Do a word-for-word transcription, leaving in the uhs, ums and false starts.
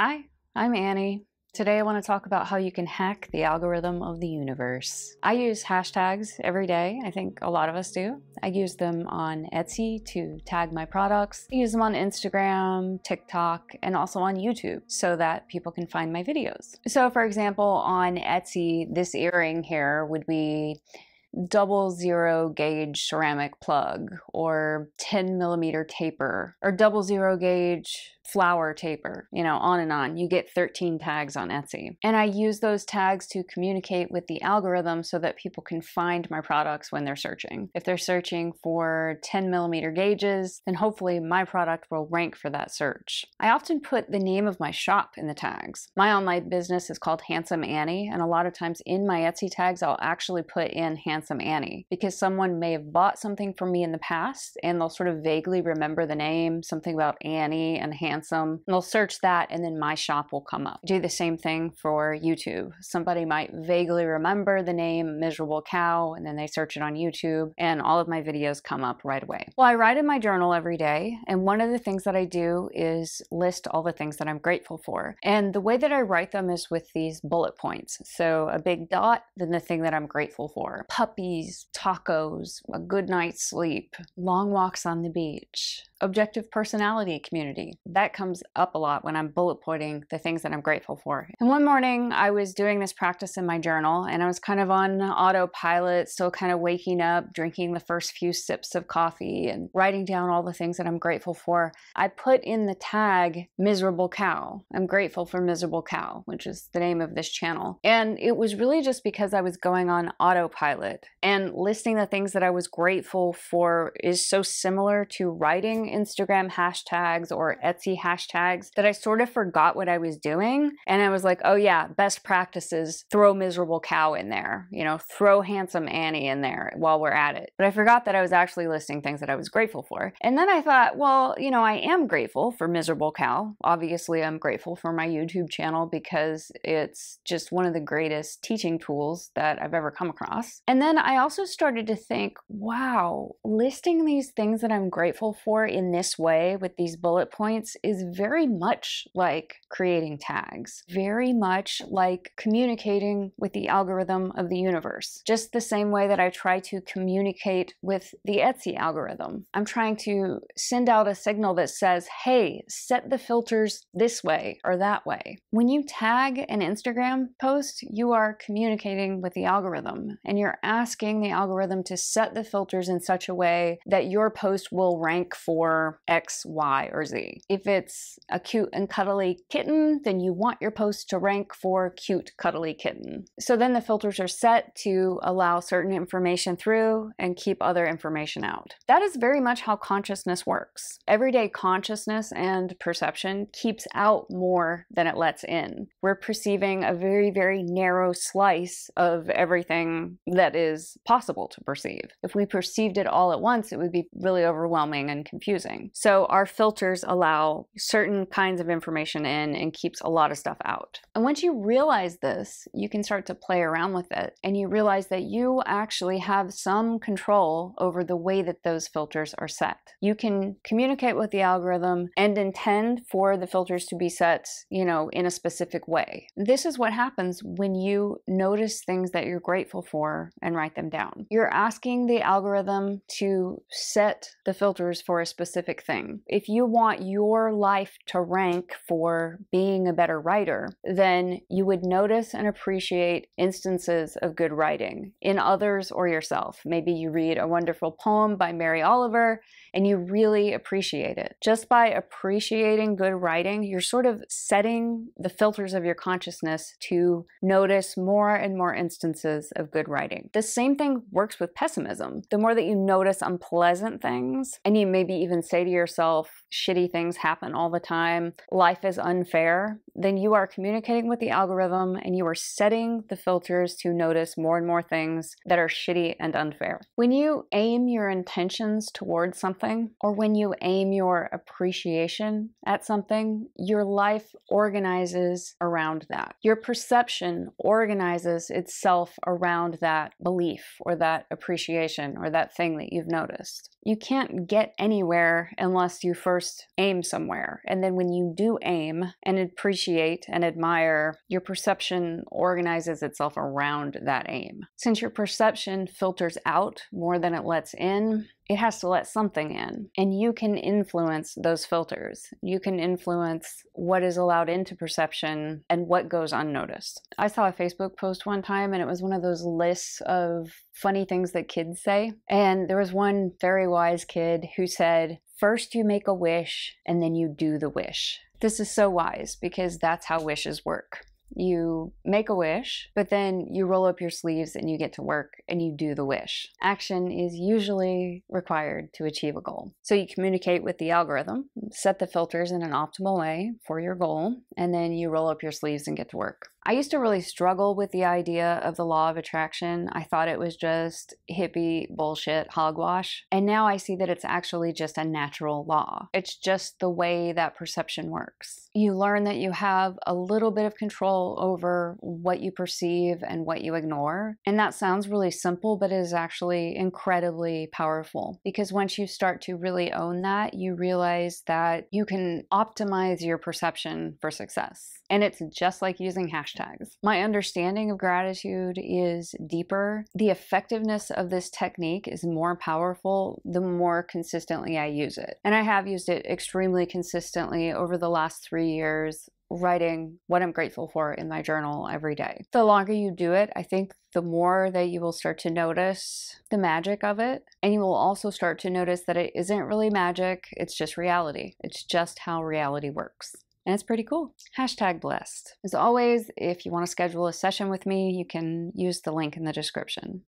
Hi, I'm Annie. Today I want to talk about how you can hack the algorithm of the universe. I use hashtags every day. I think a lot of us do. I use them on Etsy to tag my products. I use them on Instagram, TikTok, and also on YouTube so that people can find my videos. So for example, on Etsy, this earring here would be double zero gauge ceramic plug, or ten millimeter taper, or double zero gauge flower taper, you know, on and on. You get thirteen tags on Etsy. And I use those tags to communicate with the algorithm so that people can find my products when they're searching. If they're searching for ten millimeter gauges, then hopefully my product will rank for that search. I often put the name of my shop in the tags. My online business is called Handsome Annie, and a lot of times in my Etsy tags, I'll actually put in Handsome Annie because someone may have bought something from me in the past and they'll sort of vaguely remember the name, something about Annie and Handsome. And they'll search that, and then my shop will come up. Do the same thing for YouTube. Somebody might vaguely remember the name Miserable Cow, and then they search it on YouTube, and all of my videos come up right away. Well, I write in my journal every day, and one of the things that I do is list all the things that I'm grateful for. And the way that I write them is with these bullet points. So a big dot, then the thing that I'm grateful for. Puppies, tacos, a good night's sleep, long walks on the beach, Objective Personality community. That comes up a lot when I'm bullet pointing the things that I'm grateful for. And one morning I was doing this practice in my journal, and I was kind of on autopilot, still kind of waking up, drinking the first few sips of coffee and writing down all the things that I'm grateful for. I put in the tag Miserable Cow. I'm grateful for Miserable Cow, which is the name of this channel. And it was really just because I was going on autopilot, and listing the things that I was grateful for is so similar to writing Instagram hashtags or Etsy hashtags that I sort of forgot what I was doing. And I was like, oh yeah, best practices, throw Miserable Cow in there, you know, throw Handsome Annie in there while we're at it. But I forgot that I was actually listing things that I was grateful for. And then I thought, well, you know, I am grateful for Miserable Cow. Obviously, I'm grateful for my YouTube channel because it's just one of the greatest teaching tools that I've ever come across. And then I also started to think, wow, listing these things that I'm grateful for in this way with these bullet points is very much like creating tags, very much like communicating with the algorithm of the universe, just the same way that I try to communicate with the Etsy algorithm. I'm trying to send out a signal that says, hey, set the filters this way or that way. When you tag an Instagram post, you are communicating with the algorithm, and you're asking the algorithm to set the filters in such a way that your post will rank for X, Y, or Z. If it's a cute and cuddly kitten, then you want your post to rank for cute, cuddly kitten. So then the filters are set to allow certain information through and keep other information out. That is very much how consciousness works. Everyday consciousness and perception keeps out more than it lets in. We're perceiving a very, very narrow slice of everything that is possible to perceive. If we perceived it all at once, it would be really overwhelming and confusing. So our filters allow certain kinds of information in and keeps a lot of stuff out. And once you realize this, you can start to play around with it, and you realize that you actually have some control over the way that those filters are set. You can communicate with the algorithm and intend for the filters to be set, you know, in a specific way. This is what happens when you notice things that you're grateful for and write them down. You're asking the algorithm to set the filters for a specific specific thing. If you want your life to rank for being a better writer, then you would notice and appreciate instances of good writing in others or yourself. Maybe you read a wonderful poem by Mary Oliver and you really appreciate it. Just by appreciating good writing, you're sort of setting the filters of your consciousness to notice more and more instances of good writing. The same thing works with pessimism. The more that you notice unpleasant things, and you maybe even even say to yourself, shitty things happen all the time, life is unfair, then you are communicating with the algorithm and you are setting the filters to notice more and more things that are shitty and unfair. When you aim your intentions towards something, or when you aim your appreciation at something, your life organizes around that. Your perception organizes itself around that belief or that appreciation or that thing that you've noticed. You can't get anywhere unless you first aim somewhere. somewhere. And then when you do aim and appreciate and admire, your perception organizes itself around that aim. Since your perception filters out more than it lets in, it has to let something in, and you can influence those filters. You can influence what is allowed into perception and what goes unnoticed. I saw a Facebook post one time, and it was one of those lists of funny things that kids say. And there was one very wise kid who said, "First you make a wish, and then you do the wish." This is so wise because that's how wishes work. You make a wish, but then you roll up your sleeves and you get to work and you do the wish. Action is usually required to achieve a goal. So you communicate with the algorithm, set the filters in an optimal way for your goal, and then you roll up your sleeves and get to work. I used to really struggle with the idea of the law of attraction. I thought it was just hippie bullshit hogwash. And now I see that it's actually just a natural law. It's just the way that perception works. You learn that you have a little bit of control over what you perceive and what you ignore. And that sounds really simple, but it is actually incredibly powerful. Because once you start to really own that, you realize that you can optimize your perception for success. And it's just like using hashtags. My understanding of gratitude is deeper. The effectiveness of this technique is more powerful the more consistently I use it. And I have used it extremely consistently over the last three years, writing what I'm grateful for in my journal every day. The longer you do it, I think the more that you will start to notice the magic of it. And you will also start to notice that it isn't really magic, it's just reality. It's just how reality works. And it's pretty cool. Hashtag blessed. As always, if you want to schedule a session with me, you can use the link in the description.